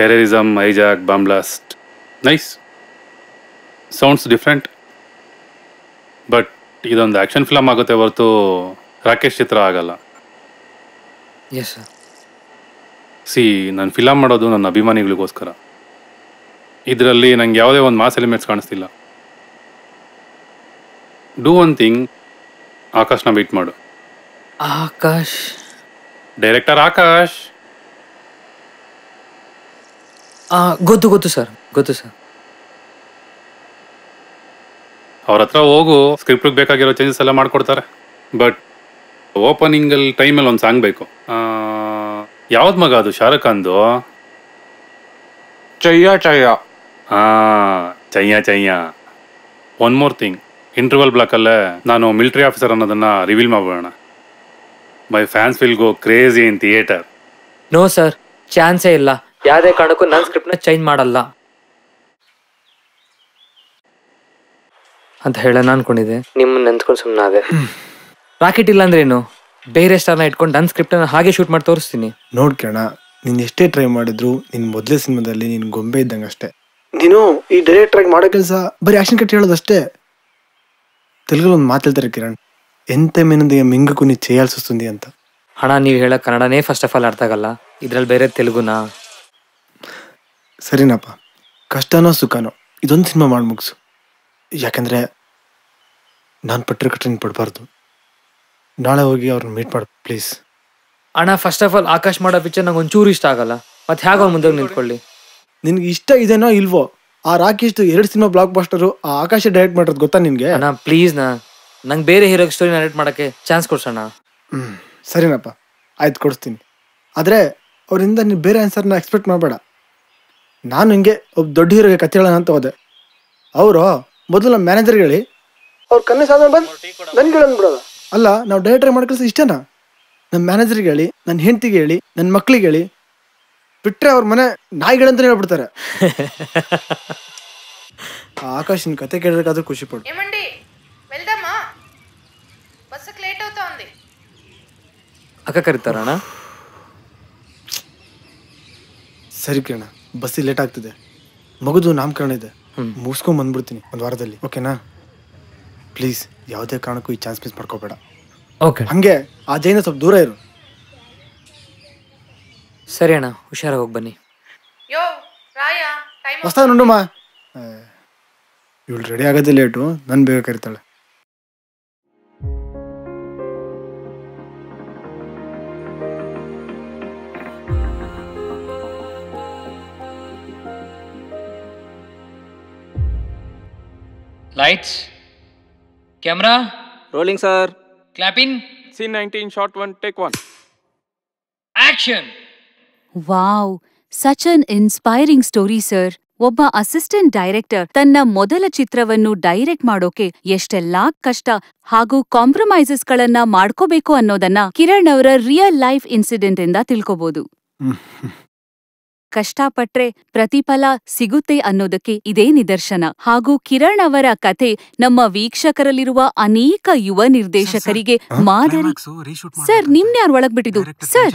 Terrorism, hijack, bomb blast. Nice, sounds different. But ಇದೊಂದು ಆಕ್ಷನ್ ಫಿಲಮ್ ಆಗುತ್ತೆ ಹೊರತು ರಾಕೇಶ್ ಚಿತ್ರ ಆಗಲ್ಲ. ಸಿ, ನಾನು ಫಿಲಮ್ ಮಾಡೋದು ನನ್ನ ಅಭಿಮಾನಿಗಳಿಗೋಸ್ಕರ. ಇದರಲ್ಲಿ ನಂಗೆ ಯಾವುದೇ ಒಂದು ಮಾಸ್ ಎಲಿಮೆಂಟ್ಸ್ ಕಾಣಿಸ್ತಿಲ್ಲ. ಡೂ ಒನ್ ಥಿಂಗ್, ಆಕಾಶ್ನ ವೇಟ್ ಮಾಡು. ಆಕಾಶ್ ಡೈರೆಕ್ಟರ್ ಆಕಾಶ್. ಗೊತ್ತು ಗೊತ್ತು ಸರ್, ಗೊತ್ತು ಸರ್. ಅವ್ರ ಹತ್ರ ಹೋಗು, ಸ್ಕ್ರಿಪ್ಟ್ ಬೇಕಾಗಿರೋ ಚೇಂಜಸ್ ಎಲ್ಲ ಮಾಡ್ಕೊಡ್ತಾರೆ. ಬಟ್ ಓಪನಿಂಗಲ್ಲಿ ಟೈಮಲ್ಲಿ ಒಂದು ಸಾಂಗ್ ಬೇಕು. ಯಾವ್ದು ಮಗ ಅದು ಶಾರುಖ್ ಖಾನ್ದು? ಚಯ್ಯ ಚಯ್ಯ. ಹಾಂ, ಚಯ್ಯ ಚಯ್ಯ. ಒನ್ ಮೋರ್ ಥಿಂಗ್, ಇಂಟರ್ವಲ್ ಬ್ಲಾಕಲ್ಲೇ ನಾನು ಮಿಲಿಟರಿ ಆಫೀಸರ್ ಅನ್ನೋದನ್ನು ರಿವೀಲ್ ಮಾಡೋಣ. My fans will go crazy in theatre. No sir, ಚಾನ್ಸೇ ಇಲ್ಲ. ಯಾವುದೇ ಕಾರಣಕ್ಕೂ ನನ್ನ ಸ್ಕ್ರಿಪ್ಟ್ನ ಚೇಂಜ್ ಮಾಡಲ್ಲ ಅಂತ ಹೇಳೋಣ ಅನ್ಕೊಂಡಿದ್ದೆ. ನಿಮ್ಮನ್ನ ನೆನ್ಸ್ಕೊಂಡು ಸುಮ್ಮನೆ ಅದೇ. ರಾಕೆಟ್ ಇಲ್ಲ ಅಂದ್ರೆ ಏನು, ಬೇರೆ ಸ್ಟಾರ್ನ ಇಟ್ಕೊಂಡು ನನ್ನ ಸ್ಕ್ರಿಪ್ಟನ್ನು ಹಾಗೆ ಶೂಟ್ ಮಾಡಿ ತೋರಿಸ್ತೀನಿ. ನೋಡ್ಕೋಣ, ನೀನು ಎಷ್ಟೇ ಟ್ರೈ ಮಾಡಿದ್ರು ನಿನ್ನ ಮೊದಲೇ ಸಿನಿಮಾದಲ್ಲಿ ನೀನು ಗೊಂಬೆ ಇದ್ದಂಗೆ ಅಷ್ಟೇ. ನೀನು ಈ ಡೈರೆಕ್ಟ್ರಾಗಿ ಮಾಡೋ ಕೆಲಸ ಬರೀ ಆ್ಯಕ್ಷನ್ ಕಟ್ ಹೇಳೋದಷ್ಟೇ. తెలుగులో ಒಂದು ಮಾತಾಡ್ತಾರೆ ಕಿರಣ್, ಎಂತೆ ಮೇನಂದಿಗೆ ಮಿಂಗಕುನಿ చేయాల్సిస్తుంది ಅಂತ. ಹಣ ನೀವು ಹೇಳೋ ಕನ್ನಡನೇ ಫಸ್ಟ್ ಆಫ್ ಆಲ್ ಅರ್ಥ ಆಗಲ್ಲ, ಇದರಲ್ಲಿ ಬೇರೆ ತೆಲುಗುನಾ? ಸರಿನಪ್ಪ, ಕಷ್ಟನೋ ಸುಖನೋ ಇದೊಂದು ಸಿನಿಮಾ ಮಾಡಿ ಮುಗಿಸು. ಯಾಕೆಂದರೆ ನಾನು ಪಟ್ಟರೆ ಕಟ್ಟರೆ ಪಡಬಾರ್ದು. ನಾಳೆ ಹೋಗಿ ಅವ್ರನ್ನ ಮೀಟ್ ಮಾಡು ಪ್ಲೀಸ್. ಅಣ್ಣ, ಫಸ್ಟ್ ಆಫ್ ಆಲ್ ಆಕಾಶ್ ಮಾಡೋ ಪಿಕ್ಚರ್ ನಂಗೆ ಒಂಚೂರು ಇಷ್ಟ ಆಗಲ್ಲ, ಮತ್ತೆ ಹೇಗೆ ಅವ್ರು ಮುಂದೆ ನಿಂತ್ಕೊಳ್ಳಿ? ನಿನಗೆ ಇಷ್ಟ ಇದೇನೋ ಇಲ್ವೋ, ಆ ರಾಕೇಶ್ದು ಎರಡು ಸಿನಿಮಾ ಬ್ಲಾಕ್ ಬಸ್ಟರು, ಆ ಆಕಾಶ ಡೈರೆಕ್ಟ್ ಮಾಡೋದು ಗೊತ್ತಾ ನಿನಗೆ? ಅಣ್ಣ ಪ್ಲೀಸ್, ನಾ ನಂಗೆ ಬೇರೆ ಹೀರೋ ಸ್ಟೋರಿ ಡೈರೆಕ್ಟ್ ಮಾಡೋಕ್ಕೆ ಚಾನ್ಸ್ ಕೊಡ್ಸೋಣ. ಹ್ಞೂ ಸರಿನಪ್ಪ, ಆಯ್ತು ಕೊಡಿಸ್ತೀನಿ. ಆದರೆ ಅವರಿಂದ ನೀನು ಬೇರೆ ಆನ್ಸರ್ನ ಎಕ್ಸ್ಪೆಕ್ಟ್ ಮಾಡಬೇಡ. ನಾನು ಹಿಂಗೆ ಒಬ್ಬ ದೊಡ್ಡ ಹೀರೋಗೆ ಕಥೆ ಹೇಳೋಣ ಅಂತ ಹೋದೆ. ಅವರು ಮೊದಲು ನಮ್ಮ ಮ್ಯಾನೇಜರ್ಗೆ ಹೇಳಿ ಅವ್ರು ಕನ್ನೆ ಸಾಧನ ಬಂದು ನನಗೆ ಹೇಳೋದು ಅಲ್ಲ, ನಾವು ಡೈರೆಕ್ಟ್ರಾಗಿ ಮಾಡೋ ಕೆಲಸ ಇಷ್ಟೇನಾ? ನಮ್ಮ ಮ್ಯಾನೇಜರ್ಗೆ ಹೇಳಿ, ನನ್ನ ಹೆಂಡತಿಗೆ ಹೇಳಿ, ನನ್ನ ಮಕ್ಕಳಿಗೆ ಹೇಳಿ, ಬಿಟ್ಟರೆ ಅವ್ರ ಮನೆ ನಾಯಿಗಳಂತಲೇ ಹೇಳ್ಬಿಡ್ತಾರೆ. ಆಕಾಶ್ ನಿನ್ನ ಕತೆ ಕೇಳಬೇಕಾದ್ರೂ ಖುಷಿ ಪಡು. ಅಕ್ಕ ಕರೀತಾರಣ್ಣ. ಸರಿ ಕಿರಣ, ಬಸ್ಸಿ ಲೇಟ್ ಆಗ್ತಿದೆ, ಮಗುದು ನಾಮಕರಣ ಇದೆ, ಮುಗಿಸ್ಕೊಂಡು ಬಂದ್ಬಿಡ್ತೀನಿ ಒಂದು ವಾರದಲ್ಲಿ, ಓಕೆನಾ? ಪ್ಲೀಸ್ ಯಾವುದೇ ಕಾರಣಕ್ಕೂ ಈ ಚಾನ್ಸ್ ಮಿಸ್ ಮಾಡ್ಕೋಬೇಡ, ಓಕೆ? ಹಾಗೆ ಅಜಯ್ನ ಸ್ವಲ್ಪ ದೂರ ಇರು. ಸರಿ ಅಣ್ಣ, ಹುಷಾರಾಗಿ ಹೋಗಿ ಬನ್ನಿ. ಯೋ ರಾಯ, ಟೈಮ್ ಹೊಸ್ತಾ ನೋಡಮ್ಮ, ಇವಳು ರೆಡಿ ಆಗೋದೇ ಲೇಟು, ನಾನು ಬೇಗ ಕರಿತಾಳೆ. Lights, camera rolling sir, clap in. Scene nineteen, shot one, take one, action. Wow, such an inspiring story sir. ಒಬ್ಬ ಅಸಿಸ್ಟೆಂಟ್ ಡೈರೆಕ್ಟರ್ ತನ್ನ ಮೊದಲ ಚಿತ್ರವನ್ನು ಡೈರೆಕ್ಟ್ ಮಾಡೋಕೆ ಎಷ್ಟೆಲ್ಲಾ ಕಷ್ಟ ಹಾಗೂ ಕಾಂಪ್ರಮೈಸಸ್ ಗಳನ್ನ ಮಾಡ್ಕೋಬೇಕು ಅನ್ನೋದನ್ನ ಕಿರಣ್ ಅವರ ರಿಯಲ್ ಲೈಫ್ ಇನ್ಸಿಡೆಂಟ್ ಇಂದ ತಿಳ್ಕೋಬಹುದು. ಕಷ್ಟಪಟ್ರೆ ಪ್ರತಿಫಲ ಸಿಗುತ್ತೆ ಅನ್ನೋದಕ್ಕೆ ಇದೇ ನಿದರ್ಶನ. ಹಾಗೂ ಕಿರಣ್ ಅವರ ಕಥೆ ನಮ್ಮ ವೀಕ್ಷಕರಲ್ಲಿರುವ ಅನೇಕ ಯುವ ನಿರ್ದೇಶಕರಿಗೆ ಮಾದರಿ. ಸರ್, ನಿಮ್ನ ಯಾರು ಒಳಗ್ ಬಿಟ್ಟಿದ್ದು sir?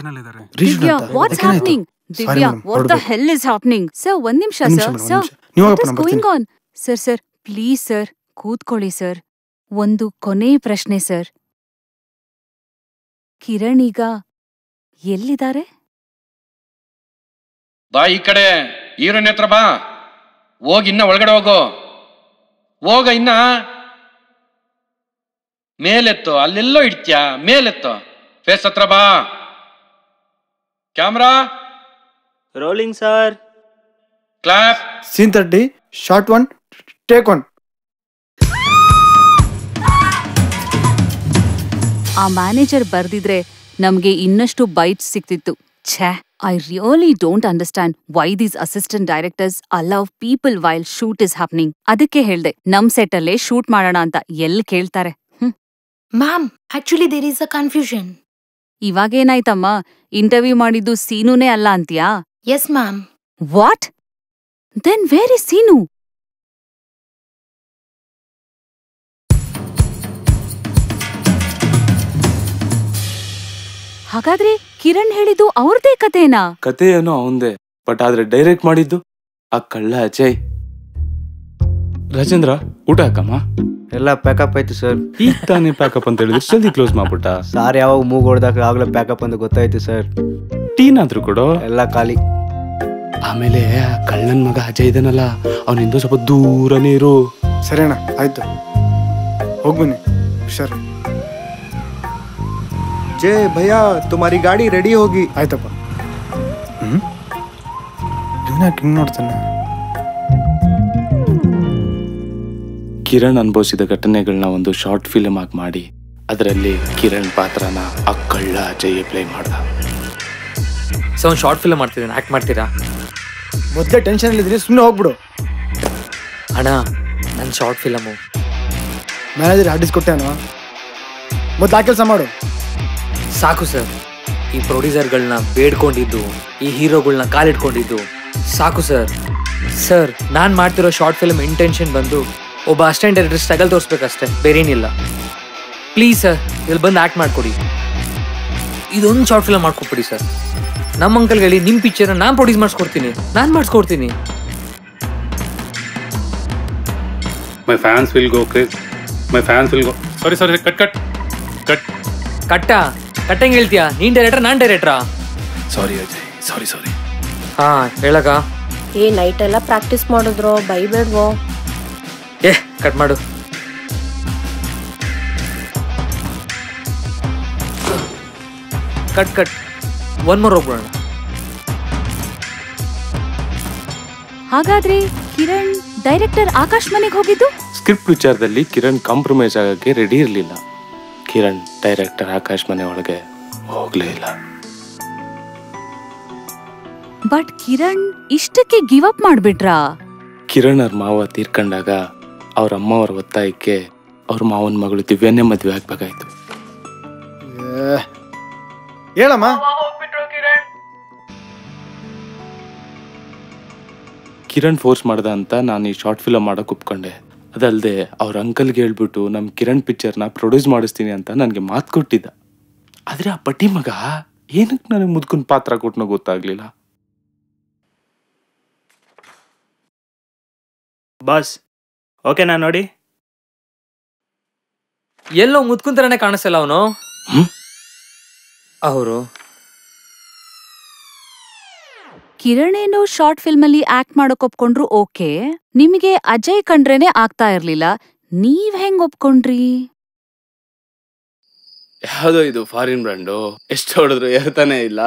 Divya, what's happening? Divya, what the hell is happening? Sir ಒಂದ್ ನಿಮಿಷ sir, sir what is going on? Sir sir please sir, ಕೂತ್ಕೊಳ್ಳಿ ಸರ್. ಒಂದು ಕೊನೆ ಪ್ರಶ್ನೆ ಸರ್, ಕಿರಣ್ ಈಗ ಎಲ್ಲಿದ್ದಾರೆ? ಬಾ ಈ ಕಡೆ, ಹೀರೋನ್ ಹತ್ರ ಬಾ. ಹೋಗಿ ಇನ್ನ ಒಳಗಡೆ ಹೋಗು, ಹೋಗ ಇನ್ನ ಮೇಲೆತ್ತು, ಅಲ್ಲೆಲ್ಲೋ ಇಡ್ತೀಯ, ಮೇಲೆತ್ತು, ಫೇಸ್ ಹತ್ರ ಬಾ. Camera rolling sir, clap. Scene thirty, shot one, take one. ಆ ಮ್ಯಾನೇಜರ್ ಬರ್ದಿದ್ರೆ ನಮ್ಗೆ ಇನ್ನಷ್ಟು ಬೈಟ್ಸ್ ಸಿಕ್ತಿತ್ತು. ಛೇ, I really don't understand why these assistant directors allow people while shoot is happening. ಅದಕ್ಕೆ ಹೇಳ್ದೆ ನಮ್ ಸೆಟ್ ಅಲ್ಲೇ ಶೂಟ್ ಮಾಡೋಣ ಅಂತ, ಎಲ್ಲಿ ಕೇಳ್ತಾರೆ. Ma'am, actually there is a confusion. ಇವಾಗೇನಾಯ್ತಮ್ಮ, ಇಂಟರ್ವ್ಯೂ ಮಾಡಿದ್ದು ಸೀನುನೇ ಅಲ್ಲ ಅಂತೀಯಾ? Yes ma'am. What then where is Seenu? ಹಾಗಾದ್ರೆ ಕಿರಣ್ ಹೇಳಿದ್ದು ಅವ್ರದೇ ಕಥೆನಾ? ಕಥೆಯೇನೋ ಅವಂದೇ, ಬಟ್ ಆದ್ರೆ ಡೈರೆಕ್ಟ್ ಮಾಡಿದ್ದು ಆ ಕಳ್ಳ ಅಜಯ್. ರಾಜೇಂದ್ರ, ಊಟ ಹಾಕಮ್ಮ. ಎಲ್ಲ ಪ್ಯಾಕಪ್ ಆಯ್ತು ಸರ್. ಈಗ ತಾನೇ ಪ್ಯಾಕಪ್ ಅಂತ ಹೇಳಿದ್ರು, ಜಲ್ದಿ ಕ್ಲೋಸ್ ಮಾಡ್ಬಿಟ್ಟ ಸಾರ್. ಯಾವಾಗ ಮೂಗ್ ಹೊಡೆದಾಗ ಆಗ್ಲೇ ಪ್ಯಾಕಪ್ ಅಂತ ಗೊತ್ತಾಯ್ತು ಸರ್. ಟೀನಾದ್ರೂ ಕೊಡು. ಎಲ್ಲ ಖಾಲಿ. ಆಮೇಲೆ ಕಳ್ಳನ್ ಮಗ ಅಜಯ್ ಇದನಲ್ಲ, ಅವನಿಂದ ಸ್ವಲ್ಪ ದೂರನೇ ಇರು. ಸರಿಯಣ್ಣ, ಆಯ್ತು, ಹೋಗ್ಬನ್ನಿ ಸರ್. जय भैया, तुम्हारी गाड़ी रेडी होगी. ಆಯ್ತಪ್ಪ. ಹ್ಮ್, ದಿನ ಕಿಂಗ್ ನೋಡ್ತಾನೆ. ಕಿರಣ್ ಅನುಭವಿಸಿದ ಘಟನೆಗಳನ್ನ ಒಂದು ಶಾರ್ಟ್ ಫಿಲ್ಮ್ ಆಗಿ ಮಾಡಿ ಅದರಲ್ಲಿ ಕಿರಣ್ ಪಾತ್ರನ ಆ ಕಳ್ಳ ಅಜಯ್ ಪ್ಲೇ ಮಾಡ್ದ. ಸೊ ಒಂದು ಶಾರ್ಟ್ ಫಿಲ್ಮ್ ಮಾಡ್ತಿದ್ದೀನಿ, ಆಕ್ಟ್ ಮಾಡ್ತೀರಾ? ಮೊದಲೇ ಟೆನ್ಷನ್ ಅಲ್ಲಿ ಇದ್ದೀನಿ, ಸುಮ್ಮನೆ ಹೋಗ್ಬಿಡು. ಅಣ್ಣ, ನನ್ನ ಶಾರ್ಟ್ ಫಿಲಮು ಮ್ಯಾನೇಜರ್ ಆಡಿಸ್ಕೊಟ್ಟೇನೋ, ಮತ್ತೆ ಆ ಕೆಲಸ ಮಾಡು. ಸಾಕು ಸರ್, ಈ ಪ್ರೊಡ್ಯೂಸರ್ಗಳನ್ನ ಬೇಡ್ಕೊಂಡಿದ್ದು, ಈ ಹೀರೋಗಳನ್ನ ಕಾಲಿಟ್ಕೊಂಡಿದ್ದು ಸಾಕು ಸರ್. ಸರ್, ನಾನು ಮಾಡ್ತಿರೋ ಶಾರ್ಟ್ ಫಿಲ್ಮ್ ಇಂಟೆನ್ಷನ್ ಬಂದು ಒಬ್ಬ ಅಸ್ಟೆಂಟ್ ಡೈರೆಕ್ಟರ್ ಸ್ಟ್ರಗಲ್ ತೋರಿಸ್ಬೇಕಷ್ಟೆ, ಬೇರೇನಿಲ್ಲ. ಪ್ಲೀಸ್ ಸರ್, ಇಲ್ಲಿ ಬಂದು ಆ್ಯಕ್ಟ್ ಮಾಡಿಕೊಡಿ, ಇದೊಂದು ಶಾರ್ಟ್ ಫಿಲ್ಮ್ ಮಾಡ್ಕೊಟ್ಬಿಡಿ ಸರ್. ನಮ್ಮ ಅಂಕಲ್ಗೆ ಹೇಳಿ ನಿಮ್ಮ ಪಿಕ್ಚರ್ನ ನಾನು ಪ್ರೊಡ್ಯೂಸ್ ಮಾಡಿಸ್ಕೊಡ್ತೀನಿ, ನಾನು ಮಾಡಿಸ್ಕೊಡ್ತೀನಿ. My fans will go crazy. My fans will go. Sorry, sorry, cut, cut. Cut. Cutta? Cutting Iltia. Nin director, non director. Sorry, Ajay. Sorry, sorry. Ah, Elaka. Hey, night ella practice modudro. Bye, bed go. Yeah, cut madu. Cut, cut. One more rope. ಹಾಗಾದ್ರೆ Kiran director Akash ಮನೆಗೆ ಹೋಗಿದ್ದು script ವಿಚಾರದಲ್ಲಿ Kiran compromise ಆಗಕ್ಕೆ ready ಇರಲಿಲ್ಲ Kiran director Akash ಮನೆ ಒಳಗೆ ಹೋಗಲೇ ಇಲ್ಲ ಬಟ್ ಕಿರಣ್ ಇಷ್ಟಕ್ಕೆ ಗಿವ್ ಅಪ್ ಮಾಡ್ಬಿಟ್ರಾ ಕಿರಣ್ ಅವರ ಮಾವ ತೀರ್ಕೊಂಡಾಗ ಅವರ ಅಮ್ಮ ಅವರ ಒತ್ತಾಯಕ್ಕೆ ಅವರ ಮಾವನ ಮಗಳು ದಿವ್ಯಾನೇ ಮದುವೆ ಆಗಬೇಕಾಯಿತು ಹೇಳಮ್ಮ ಕಿರಣ್ ಫೋರ್ಸ್ ಮಾಡ್ದ ಅಂತ ನಾನು ಈ ಶಾರ್ಟ್ ಫಿಲಮ್ ಮಾಡೋಕೆ ಒಪ್ಕೊಂಡೆ ಅದಲ್ಲದೆ ಅವ್ರ ಅಂಕಲ್ಗೆ ಹೇಳ್ಬಿಟ್ಟು ನಮ್ಮ ಕಿರಣ್ ಪಿಕ್ಚರ್ನ ಪ್ರೊಡ್ಯೂಸ್ ಮಾಡಿಸ್ತೀನಿ ಅಂತ ನನಗೆ ಮಾತು ಕೊಟ್ಟಿದ್ದ ಆದರೆ ಆ ಪಟ್ಟಿ ಮಗ ಏನಕ್ಕೆ ನನಗೆ ಮುದ್ಕೊಂಡು ಪಾತ್ರ ಕೊಟ್ಟನೋ ಗೊತ್ತಾಗಲಿಲ್ಲ ಬಾಸ್ ಓಕೆ ನಾನು ನೋಡಿ ಎಲ್ಲೋ ಮುದ್ಕೊಂತರನೇ ಕಾಣಿಸಲ್ಲ ಅವನು ಅವರು ಕಿರಣ್ ಏನೋ ಶಾರ್ಟ್ ಫಿಲ್ಮ್ ಅಲ್ಲಿ ಆಕ್ಟ್ ಮಾಡೋಕೆ ಒಪ್ಕೊಂಡ್ರು ಓಕೆ ನಿಮಗೆ ಅಜಯ್ ಕಂಡ್ರೇನೆ ಆಗ್ತಾ ಇರ್ಲಿಲ್ಲ ನೀವ್ ಹೆಂಗ್ ಒಪ್ಕೊಂಡ್ರಿ ಯಾವುದೋ ಇದು ಫಾರಿನ್ ಬ್ರ್ಯಾಂಡು ಎಷ್ಟು ಹೊಡೆದ್ರು ಏರ್ತಾನೆ ಇಲ್ಲ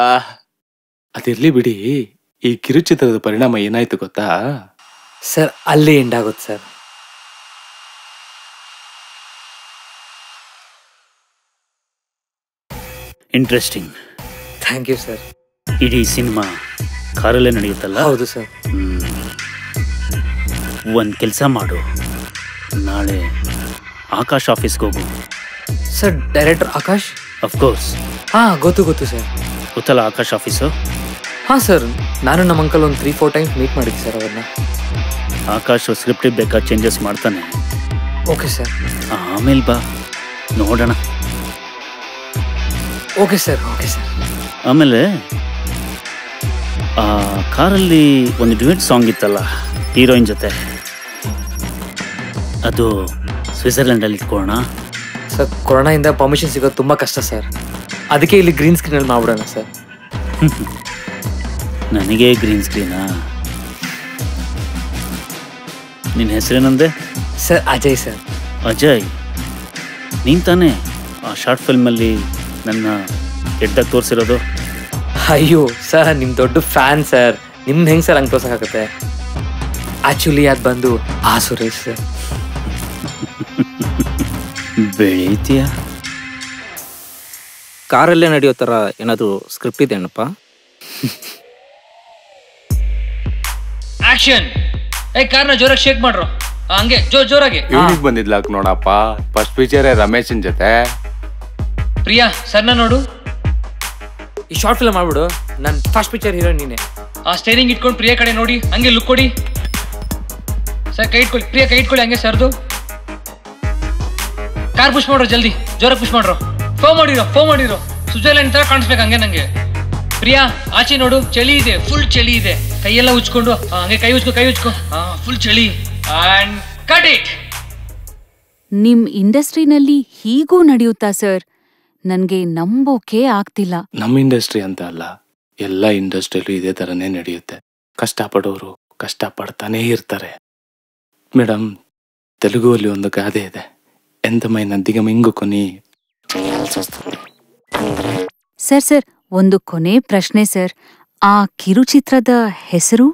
ಅದಿರ್ಲಿ ಬಿಡಿ ಈ ಕಿರುಚಿತ್ರದ ಪರಿಣಾಮ ಏನಾಯ್ತು ಗೊತ್ತಾ ಸರ್ ಅಲ್ಲಿ ಎಂಡ್ ಆಗುತ್ತೆ sir interesting thank you sir ಇಡೀ ಸಿನಿಮಾ ಕಾರಲ್ಲೇ ನಡೆಯುತ್ತಲ್ಲ ಹೌದು ಸರ್ ಒಂದು ಕೆಲಸ ಮಾಡು ನಾಳೆ ಆಕಾಶ್ ಆಫೀಸ್ಗೆ ಹೋಗು ಸರ್ ಡೈರೆಕ್ಟರ್ ಆಕಾಶ್ ಅಫ್ಕೋರ್ಸ್ ಹಾಂ ಗೊತ್ತು ಗೊತ್ತು ಸರ್ ಗೊತ್ತಲ್ಲ ಆಕಾಶ್ ಆಫೀಸು ಹಾಂ ಸರ್ ನಾನು ನಮ್ಮ ಅಂಕಲ್ ಒಂದು ತ್ರೀ ಫೋರ್ ಟೈಮ್ಸ್ ಮೀಟ್ ಮಾಡಿದ್ದೆ ಸರ್ ಅವ್ರನ್ನ ಆಕಾಶ್ ಸ್ಕ್ರಿಪ್ಟ್ ಬೇಕಾ ಚೇಂಜಸ್ ಮಾಡ್ತಾನೆ ಓಕೆ ಸರ್ ಆಮೇಲೆ ಬಾ ನೋಡೋಣ ಓಕೆ ಸರ್ ಓಕೆ ಸರ್ ಆಮೇಲೆ ಆ ಕಾರಲ್ಲಿ ಒಂದು ಡ್ಯೂಯೆಟ್ ಸಾಂಗ್ ಇತ್ತಲ್ಲ ಹೀರೋಯಿನ್ ಜೊತೆ ಅದು ಸ್ವಿಟ್ಜರ್ಲೆಂಡಲ್ಲಿ ಇಟ್ಕೊಳ್ಳೋಣ ಸರ್ ಕೊರೋನಾಯಿಂದ ಪರ್ಮಿಷನ್ ಸಿಗೋದು ತುಂಬ ಕಷ್ಟ ಸರ್ ಅದಕ್ಕೆ ಇಲ್ಲಿ ಗ್ರೀನ್ ಸ್ಕ್ರೀನಲ್ಲಿ ಮಾಡ್ಬಿಡೋಣ ಸರ್ ನನಗೆ ಗ್ರೀನ್ ಸ್ಕ್ರೀನಾ ನಿನ್ನ ಹೆಸರೇನಂದೆ ಸರ್ ಅಜಯ್ ಸರ್ ಅಜಯ್ ನೀನು ತಾನೇ ಆ ಶಾರ್ಟ್ ಫಿಲ್ಮಲ್ಲಿ ನನ್ನ ಎಡ್ದಾಗ ತೋರಿಸಿರೋದು ಅಯ್ಯೋ ಸರ್ ನಿಮ್ಮ ದೊಡ್ಡ ಫ್ಯಾನ್ ಸರ್ ನಿಮ್ದು ಹೆಂಗೆ ಸರ್ ಹಂಗೆ ತೋರ್ಸೋಕ್ಕಾಗತ್ತೆ ಆ್ಯಕ್ಚುಲಿ ಅದು ಬಂದು ಆ ಸುರೇಶ್ ಸರ್ ಬೆಳೀತೀಯ ಕಾರಲ್ಲೇ ನಡೆಯೋ ಥರ ಏನಾದರೂ ಸ್ಕ್ರಿಪ್ಟ್ ಇದೆಯೇನಪ್ಪ ಆಕ್ಷನ್ ಏ ಕಾರ್ನ ಜೋರಾಗಿ ಶೇಕ್ ಮಾಡ್ರು ಹಂಗೆ ಜೋರ್ ಜೋರಾಗಿ ಯೂನಿಕ್ ಬಂದಿದ್ಲಾಕ್ ನೋಡಪ್ಪ ಫಸ್ಟ್ ಪಿಕ್ಚರೇ ರಮೇಶನ್ ಜೊತೆ ಪ್ರಿಯಾ ಸರ್ನ ನೋಡು ಈ ಶಾರ್ಟ್ ಫಿಲ್ಮ್ ಮಾಡ್ಬಿಡು ನನ್ನ ಫಸ್ಟ್ ಪಿಕ್ಚರ್ ಹೀರೋ ನೀನೆ ಆ ಸ್ಟೇರಿಂಗ್ ಇಟ್ಕೊಂಡು ಪ್ರಿಯಾ ಕಡೆ ನೋಡಿ ಹಂಗೆ ಲುಕ್ ಕೊಡಿ ಸರ್ ಕೈ ಇಟ್ಕೊಳ್ಳಿ ಪ್ರಿಯಾ ಕೈ ಇಟ್ಕೊಳ್ಳಿ ಹಂಗೆ ಸರ್ದು ಕಾರ್ ಪುಷ್ ಮಾಡ್ರು ಜಲ್ದಿ ಜೋರಾಗಿ ಪುಷ್ ಮಾಡ್ರು ಫೋ ಮಾಡಿರೋ ಫೋ ಮಾಡಿರೋ ಸ್ವಿಟ್ಜರ್ಲೆಂಡ್ ತರ ಕಾಣಿಸ್ಬೇಕು ಹಂಗೆ ನಂಗೆ ಪ್ರಿಯಾ ಆಚೆ ನೋಡು ಚಳಿ ಇದೆ ಫುಲ್ ಚಳಿ ಇದೆ ಕೈಯೆಲ್ಲ ಉಚ್ಕೊಂಡು ಹಂಗೆ ಕೈ ಉಚ್ಕೊ ಕೈ ಉಚ್ಕೊ ಫುಲ್ ಚಳಿ ಅಂಡ್ ಕಟ್ ಇಟ್ ನಿಮ್ ಇಂಡಸ್ಟ್ರಿನಲ್ಲಿ ಹೀಗೂ ನಡೆಯುತ್ತಾ ಸರ್ ನನಗೆ ನಂಬೋಕೆ ಆಗ್ತಿಲ್ಲ ನಮ್ಮ ಇಂಡಸ್ಟ್ರಿ ಅಂತ ಅಲ್ಲ ಎಲ್ಲ ಇಂಡಸ್ಟ್ರಿಯಲ್ಲೂ ಇದೇ ಥರನೇ ನಡೆಯುತ್ತೆ ಕಷ್ಟಪಡೋರು ಕಷ್ಟಪಡ್ತಾನೇ ಇರ್ತಾರೆ ಮೇಡಮ್ ತೆಲುಗುವಲ್ಲಿ ಒಂದು ಗಾದೆ ಇದೆ ಎಂತ ಮೈನ ದಿಗಮಿಂಗು ಕೊನಿ ಸರ್ ಸರ್ ಒಂದು ಕೊನೆ ಪ್ರಶ್ನೆ ಸರ್ ಆ ಕಿರುಚಿತ್ರದ ಹೆಸರು